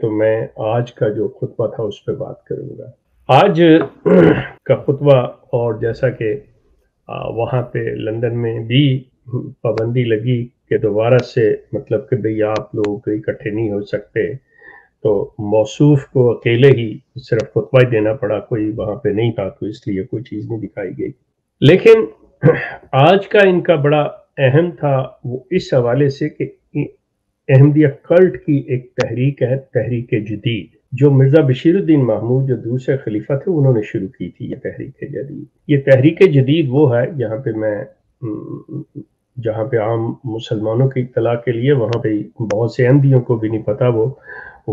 तो मैं आज का जो खुतबा था उस पर बात करूँगा। आज का खुतबा, और जैसा कि वहाँ पे लंदन में भी पाबंदी लगी कि दोबारा से मतलब कि भई आप लोग इकट्ठे नहीं हो सकते, तो मौसूफ को अकेले ही सिर्फ खुतबा ही देना पड़ा, कोई वहाँ पे नहीं था, तो इसलिए कोई चीज़ नहीं दिखाई गई। लेकिन आज का इनका बड़ा अहम था वो इस हवाले से कि अहमदिया कल्ट की एक तहरीक है, तहरीक-ए-जदीद, जो मिर्ज़ा बशीरुद्दीन महमूद जो दूसरे खलीफा थे उन्होंने शुरू की थी। ये तहरीक-ए-जदीद, ये तहरीक-ए-जदीद वो है जहाँ पे जहाँ पे आम मुसलमानों की इत्तला के लिए वहाँ पे बहुत से अहमदियों को भी नहीं पता, वो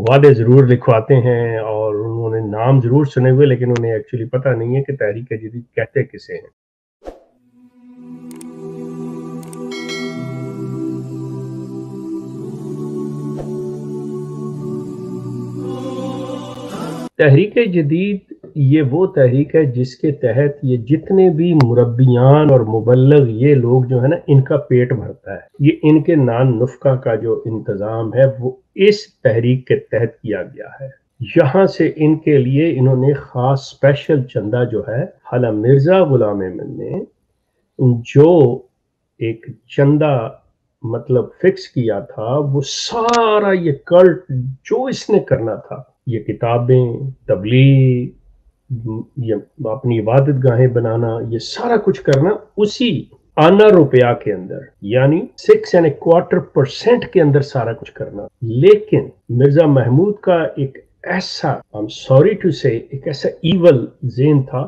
वादे ज़रूर लिखवाते हैं और उन्होंने नाम ज़रूर सुने हुए लेकिन उन्हें एक्चुअली पता नहीं है कि तहरीक-ए-जदीद कहते किसे हैं। तहरीक-ए-जदीद ये वो तहरीक है जिसके तहत ये जितने भी मुरब्बियान और मुबल्लग ये लोग जो है ना, इनका पेट भरता है। ये इनके नान नुफ्का का जो इंतज़ाम है वो इस तहरीक के तहत किया गया है। यहाँ से इनके लिए इन्होंने ख़ास स्पेशल चंदा जो है, हाला मिर्ज़ा ग़ुलाम अहमद ने जो एक चंदा मतलब फिक्स किया था, वो सारा ये कल्ट जो इसने करना था, ये किताबें, तबलीग, ये अपनी इबादत गाहें बनाना, ये सारा कुछ करना उसी आना रुपया के अंदर, यानी 6.25% के अंदर सारा कुछ करना। लेकिन मिर्जा महमूद का एक ऐसा, आई एम सॉरी टू से, एक ऐसा ईवल जेन था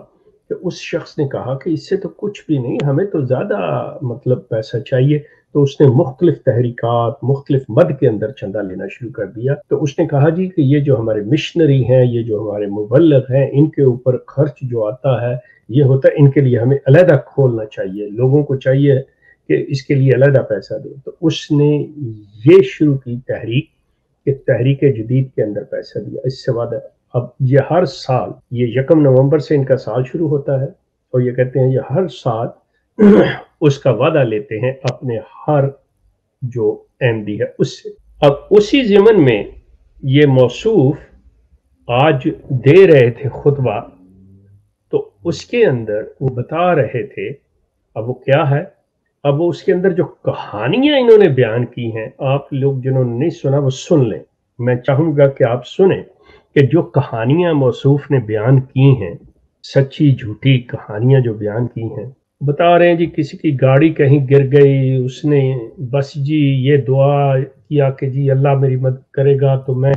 कि उस शख्स ने कहा कि इससे तो कुछ भी नहीं, हमें तो ज्यादा मतलब पैसा चाहिए, तो उसने मुख्तलिफ तहरीकात, मुख्तलिफ मद के अंदर चंदा लेना शुरू कर दिया। तो उसने कहा जी कि ये जो हमारे मिशनरी हैं, ये जो हमारे मुबल्लग हैं, इनके ऊपर खर्च जो आता है ये होता है, इनके लिए हमें अलहदा खोलना चाहिए, लोगों को चाहिए कि इसके लिए अलहदा पैसा दो। तो उसने ये शुरू की तहरीक कि तहरीक-ए-जदीद के अंदर पैसा दिया। इससे वादा, अब ये हर साल, ये 1 नवंबर से इनका साल शुरू होता है और ये कहते हैं ये हर साल उसका वादा लेते हैं अपने हर जो अहमदी है उससे। अब उसी ज़िमन में ये मौसूफ आज दे रहे थे खुतबा, तो उसके अंदर वो बता रहे थे, अब वो क्या है, अब वो उसके अंदर जो कहानियाँ इन्होंने बयान की हैं, आप लोग जिन्होंने नहीं सुना वो सुन लें। मैं चाहूँगा कि आप सुने कि जो कहानियाँ मौसूफ ने बयान की हैं, सच्ची झूठी कहानियाँ जो बयान की हैं, बता रहे हैं जी किसी की गाड़ी कहीं गिर गई, उसने बस जी ये दुआ किया कि जी अल्लाह मेरी मदद करेगा तो मैं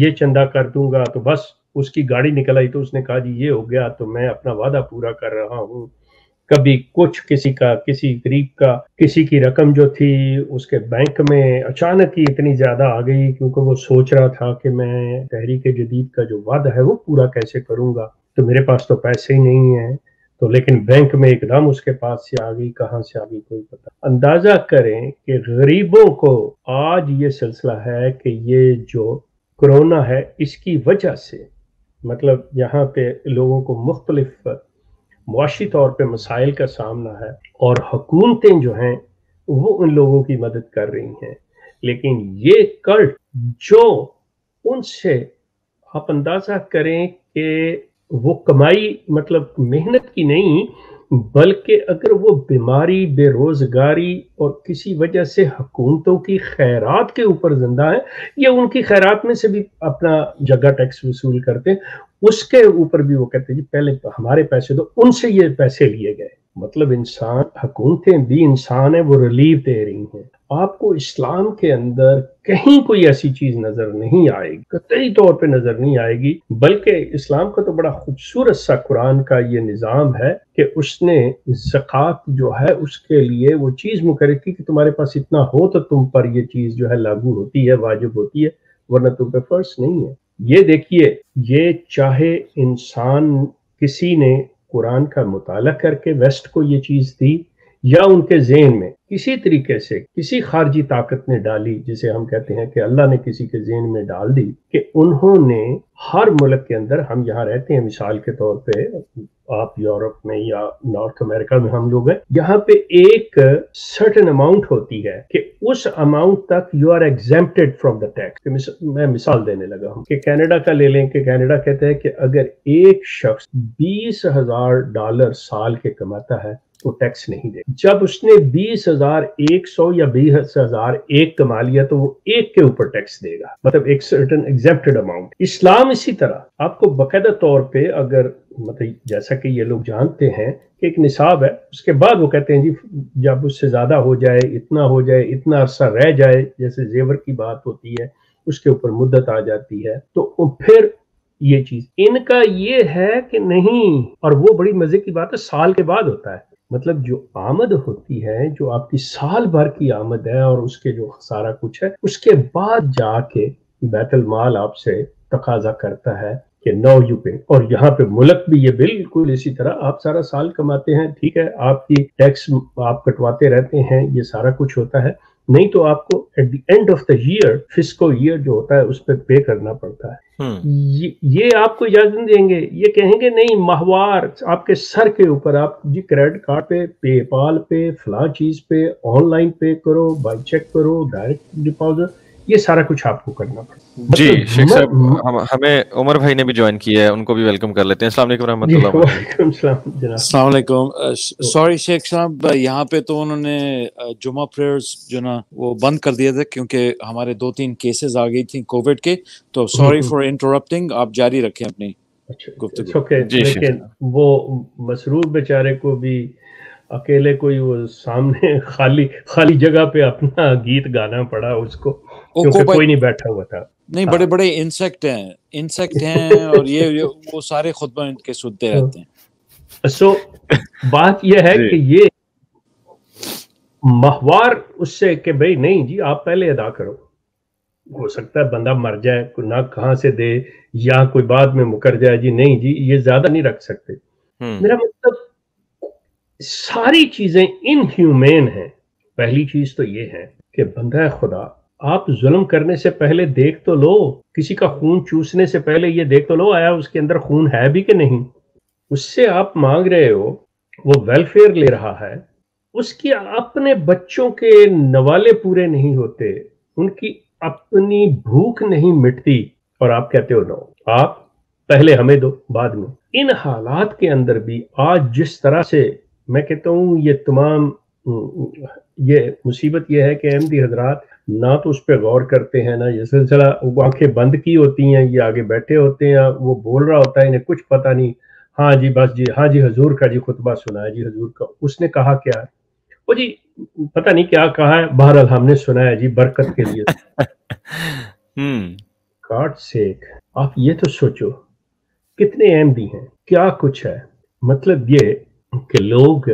ये चंदा कर दूंगा, तो बस उसकी गाड़ी निकल आई, तो उसने कहा जी ये हो गया तो मैं अपना वादा पूरा कर रहा हूँ। कभी कुछ किसी का, किसी गरीब का, किसी की रकम जो थी उसके बैंक में अचानक ही इतनी ज़्यादा आ गई क्योंकि वो सोच रहा था कि मैं तहरीक-ए-जदीद का जो वादा है वो पूरा कैसे करूँगा, तो मेरे पास तो पैसे ही नहीं हैं, तो लेकिन बैंक में एकदम उसके पास से आ गई, कहाँ से आ गई कोई पता। अंदाजा करें कि गरीबों को आज ये सिलसिला है कि ये जो कोरोना है इसकी वजह से मतलब यहाँ पे लोगों को मुख्तलिफ मुआशी तौर पे मसाइल का सामना है और हुकूमतें जो हैं वो उन लोगों की मदद कर रही हैं, लेकिन ये कल्ट जो उनसे, आप अंदाज़ा करें कि वो कमाई मतलब मेहनत की नहीं, बल्कि अगर वो बीमारी, बेरोजगारी और किसी वजह से हुकूमतों की खैरात के ऊपर जिंदा है, या उनकी खैरात में से भी अपना जगह टैक्स वसूल करते हैं, उसके ऊपर भी वो कहते हैं जी पहले हमारे पैसे दो, उनसे ये पैसे लिए गए। मतलब इंसान, हुकूमतें भी इंसान है, वो रिलीफ दे रही हैं। आपको इस्लाम के अंदर कहीं कोई ऐसी चीज नजर नहीं आएगी, कतई तौर पे नजर नहीं आएगी, बल्कि इस्लाम का तो बड़ा खूबसूरत सा कुरान का ये निज़ाम है कि उसने ज़कात जो है उसके लिए वो चीज मुकर्रर की कि तुम्हारे पास इतना हो तो तुम पर ये चीज जो है लागू होती है, वाजिब होती है, वरना तुम पे फर्ज नहीं है। ये देखिए, ये चाहे इंसान, किसी ने कुरान का मुताला करके वेस्ट को ये चीज दी, या उनके जहन में किसी तरीके से किसी खारजी ताकत ने डाली, जिसे हम कहते हैं कि अल्लाह ने किसी के जहन में डाल दी, कि उन्होंने हर मुल्क के अंदर, हम यहाँ रहते हैं मिसाल के तौर पे, आप यूरोप में या नॉर्थ अमेरिका में हम लोग हैं, यहाँ पे एक सर्टेन अमाउंट होती है कि उस अमाउंट तक you are exempted from the tax. मैं मिसाल देने लगा हूँ कि कनाडा का ले लें, कि कनाडा कहते हैं कि अगर एक शख्स $20,000 साल के कमाता है तो टैक्स नहीं दे। जब उसने 20,100 या 20,001 कमा लिया तो वो एक के ऊपर टैक्स देगा, मतलब एक सर्टेन एग्जेम्प्टेड अमाउंट। इस्लाम इसी तरह आपको बकायदा तौर पे, अगर मतलब जैसा कि ये लोग जानते हैं कि एक निसाब है, उसके बाद वो कहते हैं जी जब उससे ज्यादा हो जाए, इतना हो जाए, इतना अरसा रह जाए, जैसे जेवर की बात होती है उसके ऊपर मुद्दत आ जाती है, तो फिर ये चीज इनका ये है कि नहीं। और वो बड़ी मजे की बात है, साल के बाद होता है, मतलब जो आमद होती है, जो आपकी साल भर की आमद है और उसके जो सारा कुछ है, उसके बाद जाके बैतुल माल आपसे तकाजा करता है कि नो यू पे। और यहाँ पे मुल्क भी ये बिल्कुल इसी तरह, आप सारा साल कमाते हैं, ठीक है, आपकी टैक्स आप कटवाते रहते हैं, ये सारा कुछ होता है, नहीं तो आपको at the end of the year, fiscal year जो होता है उस पर पे करना पड़ता है। ये आपको इजाजत नहीं देंगे, ये कहेंगे नहीं, माहवार आपके सर के ऊपर, आप जी क्रेडिट कार्ड पे, पेपाल पे, फला चीज पे, ऑनलाइन पे करो, बाई चेक करो, डायरेक्ट डिपॉजिट, ये सारा कुछ आपको करना पड़ता है। जी शेख साहब, हमें उमर भाई ने भी ज्वाइन किया है, उनको भी वेलकम कर लेते हैं। अस्सलाम वालेकुम रहमतुल्लाह वालेकुम। अस्सलाम वालेकुम। सॉरी शेख साहब, यहाँ पे तो उन्होंने जुमा प्रेयर्स जो ना वो बंद कर दिया था क्योंकि हमारे 2-3 केसेस आ गई थी कोविड के, तो सॉरी फॉर इंटरप्टिंग, आप जारी रखें अपनी गुफ्तगू। लेकिन वो मसरूर बेचारे को भी अकेले कोई वो सामने खाली जगह पे अपना गीत गाना पड़ा उसको, क्योंकि कोई नहीं बैठा हुआ था। नहीं, बड़े बड़े इंसेक्ट हैं और ये वो सारे खुतबा इनके सुनते रहते हैं। सो बात ये है कि ये महवार उससे कि भाई नहीं जी आप पहले अदा करो, हो सकता है बंदा मर जाए, ना कहाँ से दे, या कोई बाद में मुकर जाए, जी नहीं जी ये ज्यादा नहीं रख सकते। मेरा मतलब सारी चीजें इनह्यूमेन हैं। पहली चीज तो ये है कि बंदा खुदा, आप जुल्म करने से पहले देख तो लो, किसी का खून चूसने से पहले ये देख तो लो आया उसके अंदर खून है भी कि नहीं। उससे आप मांग रहे हो, वो वेलफेयर ले रहा है, उसके अपने बच्चों के नवाले पूरे नहीं होते, उनकी अपनी भूख नहीं मिटती, और आप कहते हो नो आप पहले हमें दो बाद में। इन हालात के अंदर भी आज जिस तरह से मैं कहता हूँ, ये तमाम ये मुसीबत ये है कि अहमदी हजरात ना तो उस पर गौर करते हैं, ना ये सिलसिला, वो आंखें बंद की होती हैं, ये आगे बैठे होते हैं, वो बोल रहा होता है, इन्हें कुछ पता नहीं, हाँ जी बस जी, हाँ जी हजूर का जी खुतबा सुना है, जी हजूर का उसने कहा क्या है, वो जी पता नहीं क्या कहा है, बहरहाल हमने सुना है जी बरकत के लिए। गॉड सेक, आप ये तो सोचो कितने अहमदी हैं, क्या कुछ है। मतलब ये के लोग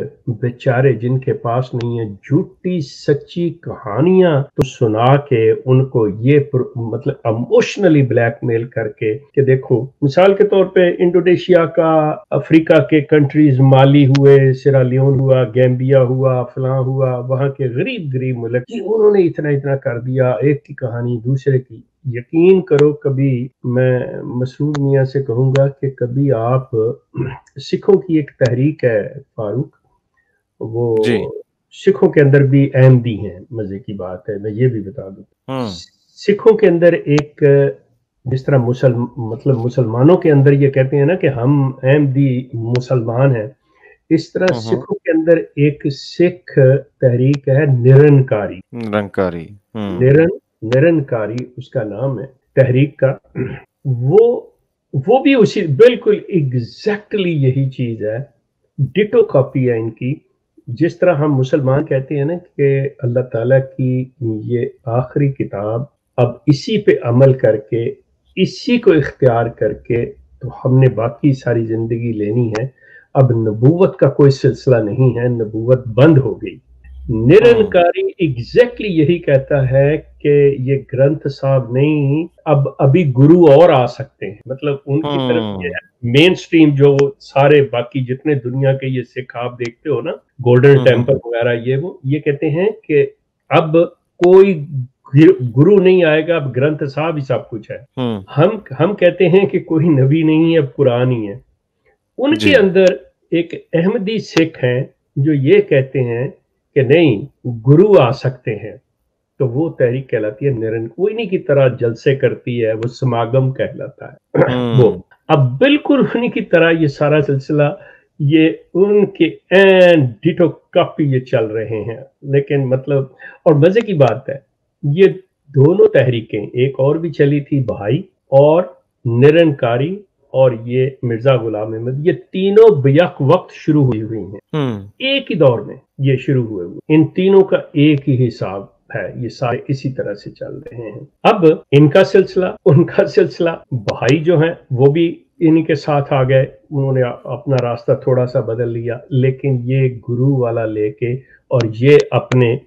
बेचारे जिनके पास नहीं है, झूठी सच्ची कहानियां तो सुना के उनको ये मतलब इमोशनली ब्लैकमेल करके कि देखो मिसाल के तौर पे इंडोनेशिया का, अफ्रीका के कंट्रीज, माली हुए, सिरा लियोन हुआ, गैम्बिया हुआ, फलां हुआ, वहां के गरीब मुल्क, उन्होंने इतना इतना कर दिया, एक की कहानी दूसरे की। यकीन करो, कभी मैं मसरूर मियाँ से कहूँगा कि कभी आप सिखों की एक तहरीक है फारूक, वो सिखों के अंदर भी अहमदी हैं, मजे की बात है मैं ये भी बता दूँ, सिखों के अंदर एक जिस तरह मुसलमानों के अंदर ये कहते हैं ना कि हम अहमदी मुसलमान हैं, इस तरह सिखों के अंदर एक सिख तहरीक है निरंकारी उसका नाम है तहरीक का। वो भी उसी बिल्कुल एग्जैक्टली यही चीज है, डिटो कॉपी है इनकी। जिस तरह हम मुसलमान कहते हैं ना कि अल्लाह ताला की ये आखिरी किताब, अब इसी पे अमल करके, इसी को इख्तियार करके तो हमने बाकी सारी जिंदगी लेनी है, अब नबूवत का कोई सिलसिला नहीं है, नबूवत बंद हो गई। निरंकारी एग्जैक्टली यही कहता है कि ये ग्रंथ साहब नहीं, अब अभी गुरु और आ सकते हैं, मतलब उनकी तरफ ये है मेन स्ट्रीम जो सारे बाकी जितने दुनिया के ये सिख आप देखते हो ना, गोल्डन टेम्पल वगैरह, ये वो ये कहते हैं कि अब कोई गुरु नहीं आएगा, अब ग्रंथ साहब ही सब कुछ है। हम कहते हैं कि कोई नबी नहीं है, अब कुरान ही है। उनके अंदर एक अहमदी सिख हैं जो ये कहते हैं कि नहीं गुरु आ सकते हैं, तो वो तहरीक कहलाती है निरंकारी की तरह जलसे करती है, वो समागम कहलाता है वो। अब बिल्कुल उन्हीं की तरह ये सारा सिलसिला, ये उनके एंड डिटो कॉपी ये चल रहे हैं। लेकिन मतलब, और मजे की बात है, ये दोनों तहरीकें एक और भी चली थी, भाई और निरंकारी और ये मिर्जा गुलाम अहमद, ये तीनों बेक वक्त शुरू हुई हुई हैं, एक ही दौर में ये शुरू हुए हुए, इन तीनों का एक ही हिसाब है, ये सारे इसी तरह से चल रहे हैं। अब इनका सिलसिला, उनका सिलसिला, भाई जो हैं वो भी इन्हीं के साथ आ गए, उन्होंने अपना रास्ता थोड़ा सा बदल लिया, लेकिन ये गुरु वाला लेके और ये अपने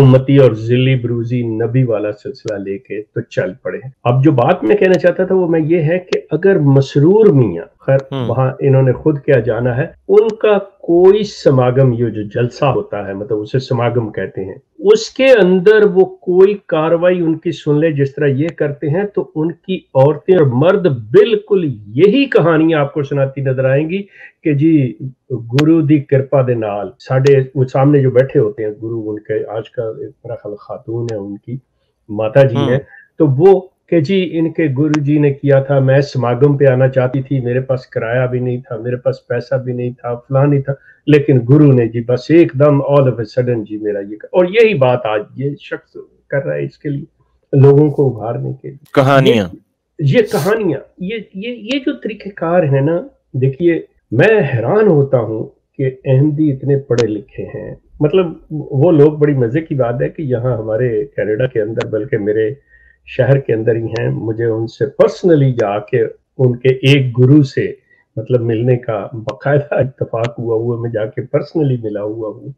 उम्मती और जिली बरूजी नबी वाला सिलसिला लेके तो चल पड़े। अब जो बात मैं कहना चाहता था वो मैं ये है कि अगर मसरूर मियाँ, खैर वहां इन्होंने खुद क्या जाना है, उनका कोई समागम, ये जो जलसा होता है, मतलब उसे समागम कहते हैं, उसके अंदर वो कोई कार्रवाई उनकी सुन ले जिस तरह ये करते हैं, तो उनकी औरतें और मर्द बिल्कुल यही कहानियां आपको सुनाती नजर आएंगी कि जी गुरु दी कृपा दे नाल साढ़े, वो सामने जो बैठे होते हैं गुरु उनके, आज का मेरा ख्याल खातून है उनकी, माता जी है, तो वो कि जी इनके गुरुजी ने किया था, मैं समागम पे आना चाहती थी, मेरे पास किराया भी नहीं था, मेरे पास पैसा भी नहीं था, फला नहीं था, लेकिन गुरु ने जी बस एकदम ऑल ऑफ ए सडन जी मेरा ये, और यही बात आज ये शख्स कर रहा है, इसके लिए लोगों को उभारने के लिए कहानियां, ये कहानियां, ये जो तरीकेकार है ना, देखिए मैं हैरान होता हूँ कि अहमदी इतने पढ़े लिखे हैं, मतलब वो लोग, बड़ी मजे की बात है कि यहाँ हमारे कनाडा के अंदर, बल्कि मेरे शहर के अंदर ही हैं, मुझे उनसे पर्सनली जाके उनके एक गुरु से मतलब मिलने का बकायदा इत्तफाक हुआ हुआ, मैं जाके पर्सनली मिला हुआ हूँ,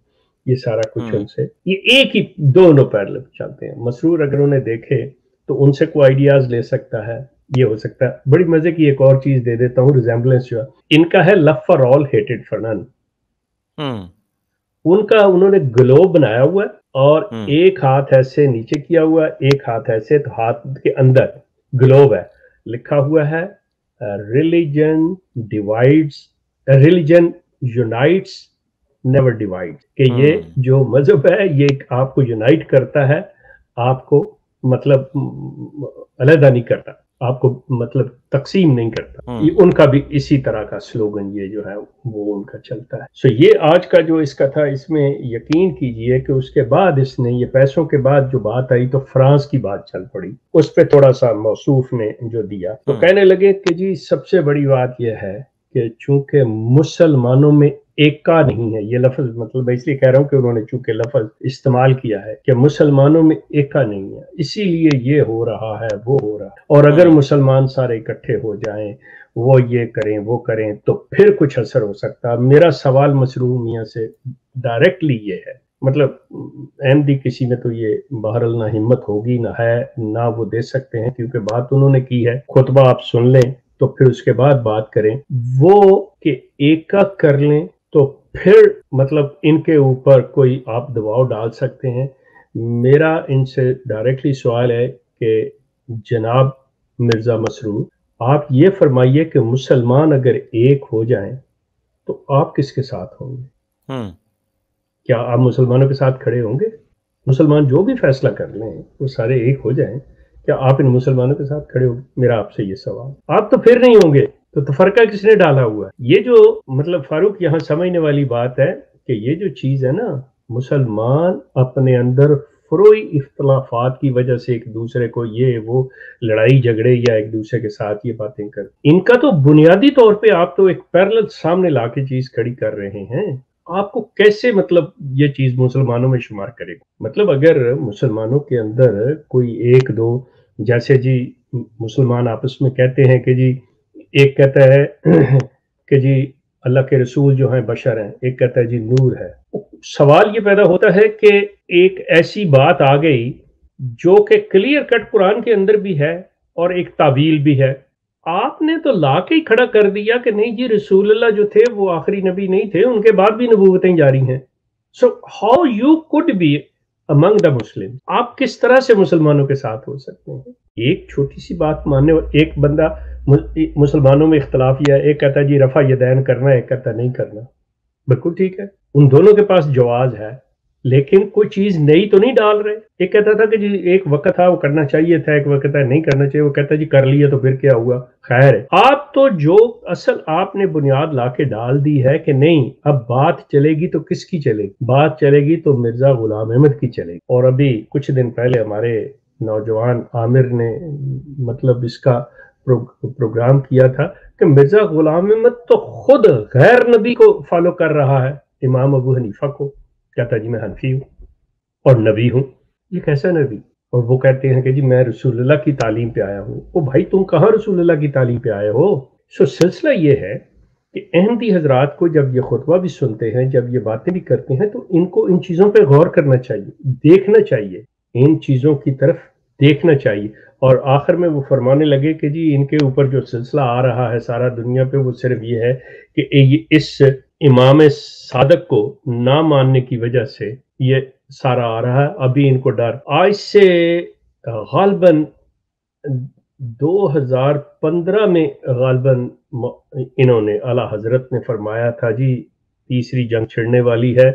ये सारा कुछ उनसे, ये एक ही दोनों पैरल चलते हैं। मसरूर अगर उन्हें देखे तो उनसे कोई आइडियाज ले सकता है, ये हो सकता है। बड़ी मजे की एक और चीज दे देता हूँ, रिजेम्बलेंस जो है इनका है, love for all hated for none, उनका उन्होंने ग्लोब बनाया हुआ है और एक हाथ ऐसे नीचे किया हुआ, एक हाथ ऐसे, तो हाथ के अंदर ग्लोब है, लिखा हुआ है religion divides, religion unites never divides, कि ये जो मजहब है ये आपको यूनाइट करता है, आपको मतलब अलहदा नहीं करता, आपको मतलब तकसीम नहीं करता। ये उनका भी इसी तरह का स्लोगन ये जो है वो उनका चलता है। सो ये आज का जो इसका था, इसमें यकीन कीजिए कि उसके बाद इसने ये पैसों के बाद जो बात आई तो फ्रांस की बात चल पड़ी, उस पर थोड़ा सा मौसूफ ने जो दिया तो कहने लगे कि जी सबसे बड़ी बात यह है कि चूंकि मुसलमानों में एका नहीं है, ये लफ्ज मतलब इसलिए कह रहा हूँ कि उन्होंने चूंकि लफ्ज इस्तेमाल किया है कि मुसलमानों में एका नहीं है, इसीलिए ये हो रहा है, वो हो रहा है, और अगर मुसलमान सारे इकट्ठे हो जाएं, वो ये करें, वो करें, तो फिर कुछ असर हो सकता है। मेरा सवाल मसरूर मियाँ से डायरेक्टली ये है, मतलब अहमदी किसी में तो ये बहरल ना हिम्मत होगी ना है, ना वो दे सकते हैं, क्योंकि बात उन्होंने की है, खुतबा आप सुन लें तो फिर उसके बाद बात करें, वो कि एका कर लें तो फिर मतलब इनके ऊपर कोई आप दबाव डाल सकते हैं। मेरा इनसे डायरेक्टली सवाल है कि जनाब मिर्ज़ा मसरूर, आप ये फरमाइए कि मुसलमान अगर एक हो जाएं तो आप किसके साथ होंगे? क्या आप मुसलमानों के साथ खड़े होंगे? मुसलमान जो भी फैसला कर लें वो सारे एक हो जाएं, क्या आप इन मुसलमानों के साथ खड़े हो? मेरा आपसे ये सवाल। आप तो फिर नहीं होंगे, तो तफरका किसने डाला हुआ है? ये जो मतलब फारूक यहाँ समझने वाली बात है कि ये जो चीज है ना, मुसलमान अपने अंदर फरोई इख्तलाफात की वजह से एक दूसरे को ये वो लड़ाई झगड़े या एक दूसरे के साथ ये बातें कर, इनका तो बुनियादी तौर पर आप तो एक पैरेलल सामने ला के चीज खड़ी कर रहे हैं। आपको कैसे मतलब ये चीज मुसलमानों में शुमार करेगा? मतलब अगर मुसलमानों के अंदर कोई एक दो, जैसे जी मुसलमान आपस में कहते हैं कि जी, एक कहता है कि जी अल्लाह के रसूल जो हैं बशर हैं, एक कहता है जी नूर है। सवाल ये पैदा होता है कि एक ऐसी बात आ गई जो कि क्लियर कट कुरान के अंदर भी है और एक तावील भी है, आपने तो लाके ही खड़ा कर दिया कि नहीं जी रसूलुल्लाह जो थे वो आखिरी नबी नहीं थे, उनके बाद भी नबूवतें जारी हैं। So how you could be among the Muslim, आप किस तरह से मुसलमानों के साथ हो सकते हैं? एक छोटी सी बात मानने और एक बंदा मुसलमानों में इख्तलाफ या एक कहता है जी रफा यदैन करना है, एक कहता नहीं करना, बिल्कुल ठीक है, उन दोनों के पास जवाज है, लेकिन कोई चीज़ नई तो नहीं डाल रहे। एक कहता था कि जी एक वक्त था वो करना चाहिए था, एक वक्त है नहीं करना चाहिए, वो कहता जी कर लिया तो फिर क्या हुआ, खैर है। आप तो जो असल आपने बुनियाद लाके डाल दी है कि नहीं अब बात चलेगी तो किसकी चलेगी, बात चलेगी तो मिर्जा गुलाम अहमद की चलेगी। और अभी कुछ दिन पहले हमारे नौजवान आमिर ने मतलब इसका प्रोग्राम किया था कि मिर्जा गुलाम अहमद तो खुद गैर नबी को फॉलो कर रहा है, इमाम अबू हनीफा को, कहता जी मैं हनफी हूँ और नबी हूँ, ये कैसा नबी? और वो कहते हैं कि जी मैं रसूलुल्लाह की तालीम पे आया हूँ। ओ भाई तुम कहाँ रसूलुल्लाह की तालीम पे आए हो? सो सिलसिला ये है कि अहमदी हजरात को जब ये खुतबा भी सुनते हैं, जब ये बातें भी करते हैं, तो इनको इन चीज़ों पे गौर करना चाहिए, देखना चाहिए, इन चीज़ों की तरफ देखना चाहिए। और आखिर में वो फरमाने लगे कि जी इनके ऊपर जो सिलसिला आ रहा है सारा दुनिया पे, वो सिर्फ ये है कि इस इमाम सादक को ना मानने की वजह से ये सारा आ रहा है, अभी इनको डर। आज से गालबन 2015 में गालबन इन्होंने आला हजरत ने फरमाया था जी तीसरी जंग छिड़ने वाली है,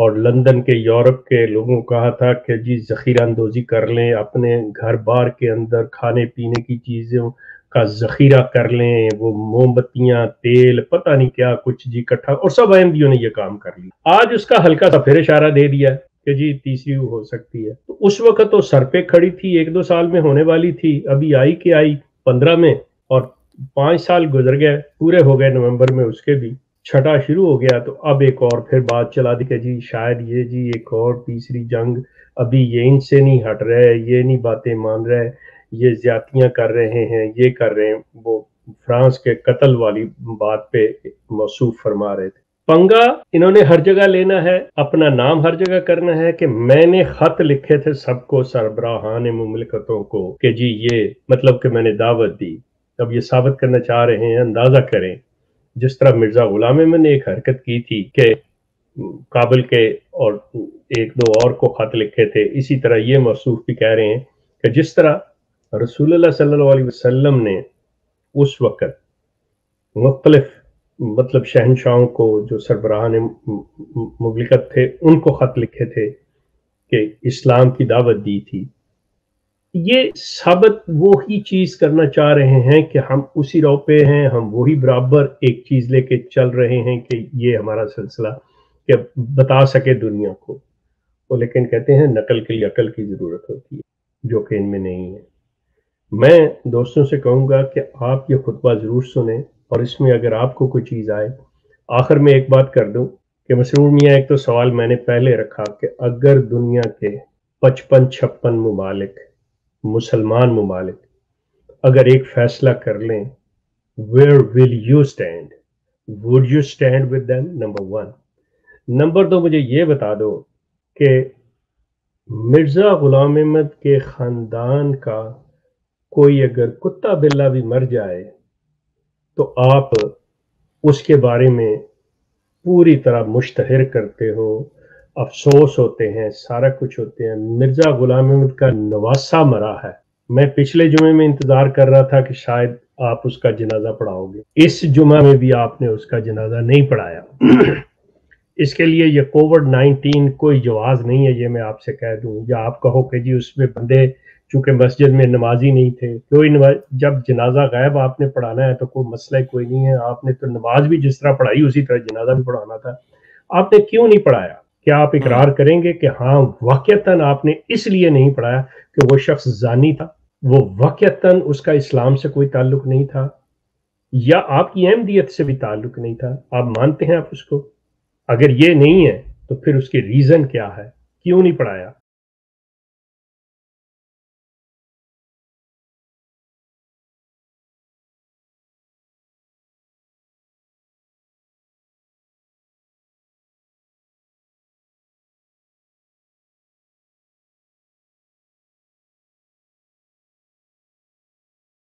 और लंदन के यूरोप के लोगों को कहा था कि जी ज़ख़ीरा अंदोज़ी कर लें, अपने घर बार के अंदर खाने पीने की चीज़ों का ज़ख़ीरा कर लें, वो मोमबत्तियाँ तेल पता नहीं क्या कुछ जी इकट्ठा, और सब अहमदियों ने ये काम कर लिया। आज उसका हल्का सा फिर इशारा दे दिया कि जी तीसरी हो सकती है, तो उस वक़्त तो सर पे खड़ी थी, एक दो साल में होने वाली थी, अभी आई के आई 15 में, और 5 साल गुजर गए, पूरे हो गए नवम्बर में, उसके भी छठा शुरू हो गया। तो अब एक और फिर बात चला दी कि जी शायद ये जी एक और तीसरी जंग, अभी ये इनसे नहीं हट रहे, ये नहीं बातें मान रहे, ये ज्यादतियाँ कर रहे हैं, ये कर रहे हैं, वो फ्रांस के कत्ल वाली बात पे मौसूफ फरमा रहे थे। पंगा इन्होंने हर जगह लेना है, अपना नाम हर जगह करना है कि मैंने खत लिखे थे सबको, सरबराहान मुमलिकतों को, कि जी ये मतलब कि मैंने दावत दी। अब ये साबित करना चाह रहे हैं, अंदाजा करें जिस तरह मिर्जा गुलाम अहमद ने एक हरकत की थी कि काबुल के और एक दो और को खत लिखे थे, इसी तरह ये मौसूफ भी कह रहे हैं कि जिस तरह रसूलुल्लाह सल्लल्लाहु अलैहि वसल्लम ने उस वक़्त मुख्तलिफ मतलब शहनशाहों को जो सरबराहान मुमलिकत थे उनको खत लिखे थे कि इस्लाम की दावत दी थी, ये साबित वो ही चीज़ करना चाह रहे हैं कि हम उसी राह पे हैं, हम वही बराबर एक चीज़ लेके चल रहे हैं कि ये हमारा सिलसिला कि बता सके दुनिया को। तो लेकिन कहते हैं नकल के लिए अकल की ज़रूरत होती है, जो कि इनमें नहीं है। मैं दोस्तों से कहूँगा कि आप ये खुतबा ज़रूर सुने, और इसमें अगर आपको कोई चीज़ आए। आखिर में एक बात कर दूँ कि मसरूर मियाँ, एक तो सवाल मैंने पहले रखा कि अगर दुनिया के 55-56 ममालिक मुसलमान ममालिक अगर एक फैसला कर लें, where will you stand, would you stand with them, number 1। Number 2 मुझे ये बता दो कि मिर्ज़ा गुलाम अहमद के ख़ानदान का कोई अगर कुत्ता बिल्ला भी मर जाए तो आप उसके बारे में पूरी तरह मुश्तहर करते हो, अफसोस होते हैं, सारा कुछ होते हैं। मिर्ज़ा गुलाम अहमद का नवासा मरा है, मैं पिछले जुमे में इंतज़ार कर रहा था कि शायद आप उसका जनाजा पढ़ाओगे, इस जुमा में भी आपने उसका जनाजा नहीं पढ़ाया। इसके लिए ये कोविड-19 कोई जवाज़ नहीं है, ये मैं आपसे कह दूँ, या आप कहो कि जी उसमें बंदे चूँकि मस्जिद में नमाजी नहीं थे, कोई नमाज, जब जनाजा गायब आपने पढ़ाना है तो कोई मसला कोई नहीं है। आपने तो नमाज भी जिस तरह पढ़ाई उसी तरह जनाजा भी पढ़ाना था, आपने क्यों नहीं पढ़ाया? क्या आप इकरार करेंगे कि हाँ वाक़तन आपने इसलिए नहीं पढ़ाया कि वो शख्स जानी था, वो वाक़तन उसका इस्लाम से कोई ताल्लुक नहीं था, या आपकी अहमदियत से भी ताल्लुक नहीं था? आप मानते हैं आप उसको? अगर ये नहीं है तो फिर उसकी रीज़न क्या है, क्यों नहीं पढ़ाया?